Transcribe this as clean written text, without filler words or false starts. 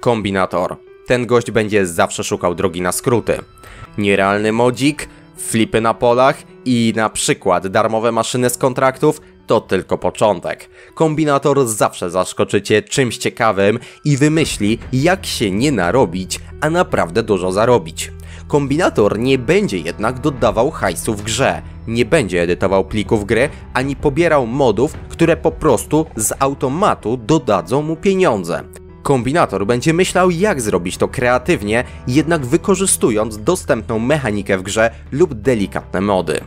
kombinator. Ten gość będzie zawsze szukał drogi na skróty. Nierealny modzik, flipy na polach i na przykład darmowe maszyny z kontraktów to tylko początek. Kombinator zawsze zaskoczy cię czymś ciekawym i wymyśli, jak się nie narobić, a naprawdę dużo zarobić. Kombinator nie będzie jednak dodawał hajsu w grze, nie będzie edytował plików gry, ani pobierał modów, które po prostu z automatu dodadzą mu pieniądze. Kombinator będzie myślał, jak zrobić to kreatywnie, jednak wykorzystując dostępną mechanikę w grze lub delikatne mody.